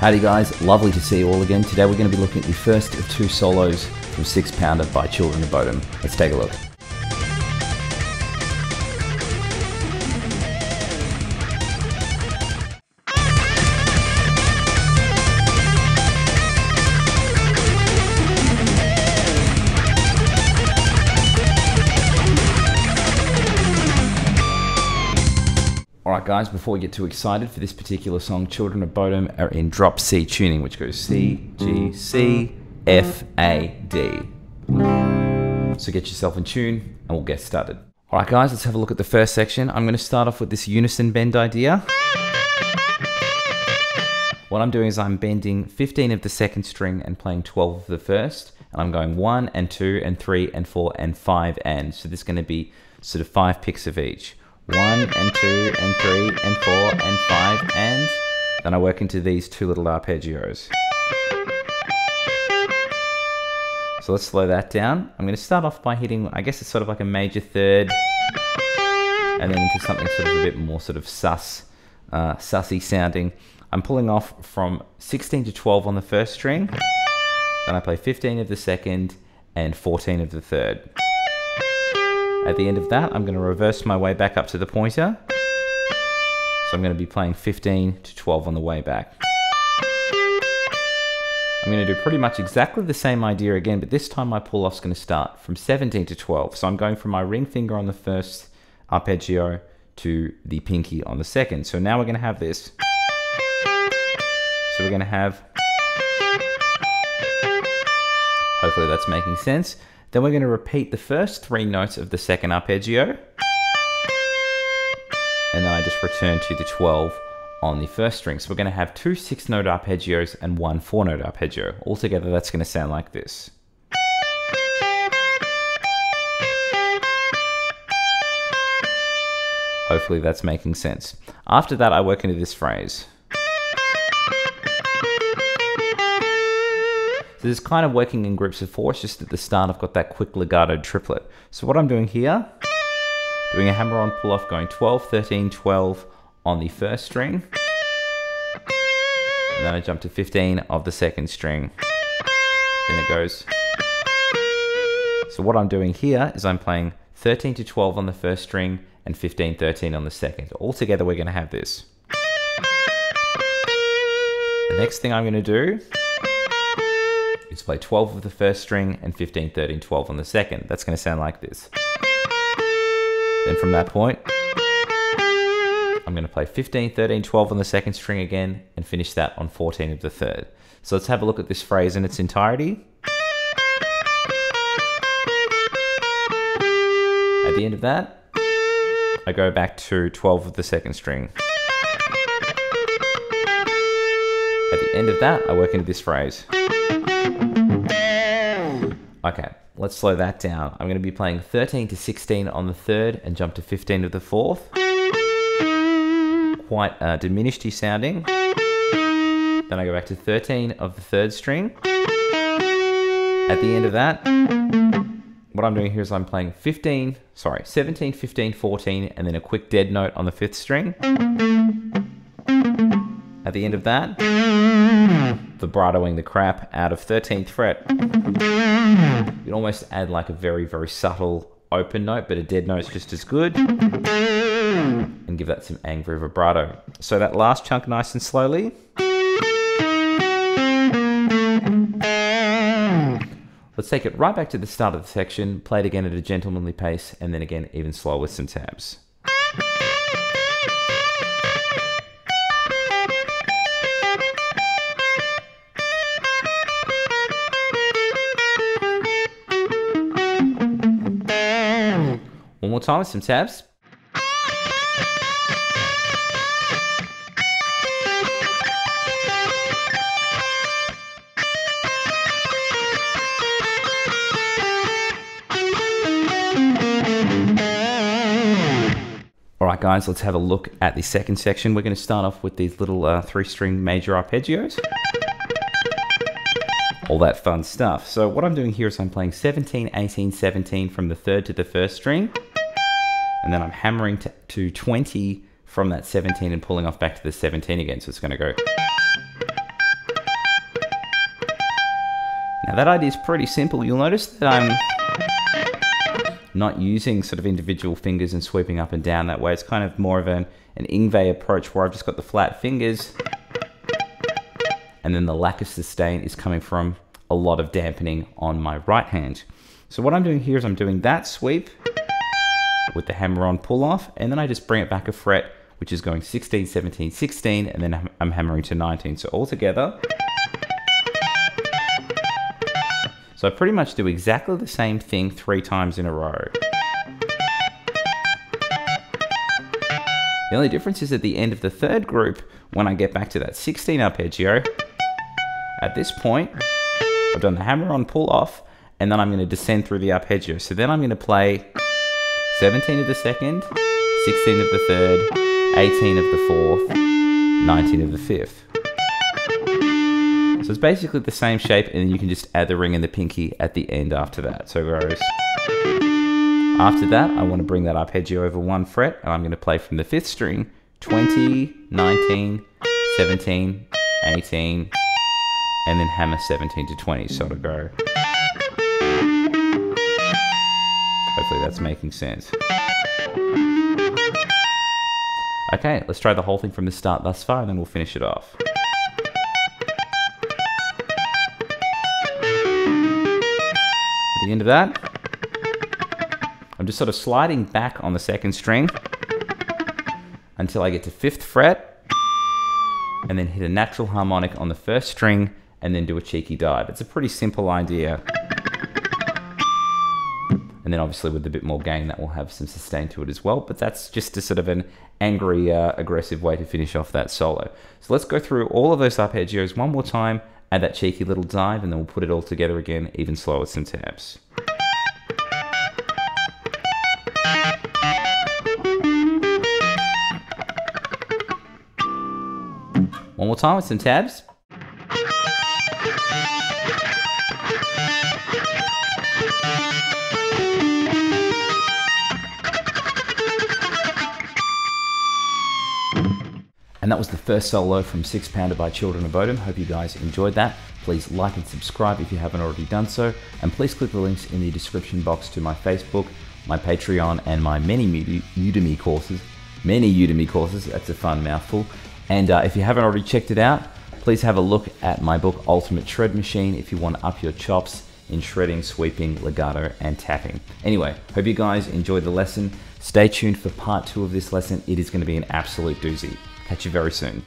Howdy guys, lovely to see you all again. Today we're going to be looking at the first of two solos from Six Pounder by Children of Bodom. Let's take a look. Alright guys, before we get too excited for this particular song, Children of Bodom are in drop C tuning, which goes C, G, C, F, A, D. So get yourself in tune and we'll get started. Alright guys, let's have a look at the first section. I'm going to start off with this unison bend idea. What I'm doing is I'm bending 15 of the second string and playing 12 of the first. And I'm going 1 and 2 and 3 and 4 and 5 and. So there's going to be sort of 5 picks of each. 1 and 2 and 3 and 4 and 5 and. Then I work into these two little arpeggios. So let's slow that down. I'm going to start off by hitting, I guess it's sort of like a major third, and then into something sort of a bit more sort of sussy sounding. I'm pulling off from 16 to 12 on the first string, then I play 15 of the second and 14 of the third. At the end of that, I'm going to reverse my way back up to the pointer. So I'm going to be playing 15 to 12 on the way back. I'm going to do pretty much exactly the same idea again, but this time my pull-off's going to start from 17 to 12. So I'm going from my ring finger on the first arpeggio to the pinky on the second. So now we're going to have this. So we're going to have... Hopefully that's making sense. Then we're going to repeat the first three notes of the second arpeggio. And then I just return to the 12 on the first string. So we're going to have two 6-note arpeggios and one 4-note arpeggio. Altogether, that's going to sound like this. Hopefully that's making sense. After that, I work into this phrase. So this is kind of working in groups of four, it's just at the start I've got that quick legato triplet. So what I'm doing here, doing a hammer-on pull-off, going 12, 13, 12 on the first string. And then I jump to 15 of the second string. Then it goes. So what I'm doing here is I'm playing 13 to 12 on the first string and 15, 13 on the second. Altogether we're going to have this. The next thing I'm going to do is play 12 of the first string and 15, 13, 12 on the second. That's going to sound like this. Then from that point, I'm going to play 15, 13, 12 on the second string again and finish that on 14 of the third. So let's have a look at this phrase in its entirety. At the end of that, I go back to 12 of the second string. At the end of that, I work into this phrase. Okay, let's slow that down. I'm going to be playing 13 to 16 on the third and jump to 15 of the fourth. Quite diminished-y sounding. Then I go back to 13 of the third string. At the end of that, what I'm doing here is I'm playing 17, 15, 14, and then a quick dead note on the fifth string. At the end of that, vibratoing the crap out of 13th fret. You can almost add like a very, very subtle open note, but a dead note's just as good. And give that some angry vibrato. So that last chunk nice and slowly. Let's take it right back to the start of the section, play it again at a gentlemanly pace, and then again even slower with some tabs. One more time with some tabs. Alright guys, let's have a look at the second section. We're going to start off with these little 3-string major arpeggios. All that fun stuff. So what I'm doing here is I'm playing 17, 18, 17 from the third to the first string. And then I'm hammering to 20 from that 17 and pulling off back to the 17 again. So it's going to go. Now that idea is pretty simple. You'll notice that I'm not using sort of individual fingers and sweeping up and down that way. It's kind of more of an Yngwie approach where I've just got the flat fingers and then the lack of sustain is coming from a lot of dampening on my right hand. So what I'm doing here is I'm doing that sweep with the hammer-on pull-off, and then I just bring it back a fret, which is going 16, 17, 16, and then I'm hammering to 19. So altogether, so I pretty much do exactly the same thing 3 times in a row. The only difference is at the end of the third group, when I get back to that 16 arpeggio, at this point, I've done the hammer-on pull-off, and then I'm going to descend through the arpeggio. So then I'm going to play 17 of the second, 16 of the third, 18 of the fourth, 19 of the fifth. So it's basically the same shape, and then you can just add the ring and the pinky at the end after that. So it goes. After that, I want to bring that arpeggio over 1 fret, and I'm going to play from the 5th string, 20, 19, 17, 18, and then hammer 17 to 20, so it'll go. Hopefully that's making sense. Okay, let's try the whole thing from the start thus far, and then we'll finish it off. At the end of that, I'm just sort of sliding back on the 2nd string until I get to 5th fret, and then hit a natural harmonic on the 1st string, and then do a cheeky dive. It's a pretty simple idea. And then obviously with a bit more gain, that will have some sustain to it as well. But that's just a sort of an angry, aggressive way to finish off that solo. So let's go through all of those arpeggios one more time, add that cheeky little dive, and then we'll put it all together again, even slower with some taps. One more time with some tabs. And that was the first solo from Six Pounder by Children of Bodom. Hope you guys enjoyed that. Please like and subscribe if you haven't already done so. And please click the links in the description box to my Facebook, my Patreon, and my many Udemy courses. Many Udemy courses, that's a fun mouthful. And if you haven't already checked it out, please have a look at my book, Ultimate Shred Machine, if you want to up your chops in shredding, sweeping, legato, and tapping. Anyway, hope you guys enjoyed the lesson. Stay tuned for part 2 of this lesson. It is going to be an absolute doozy. Catch you very soon.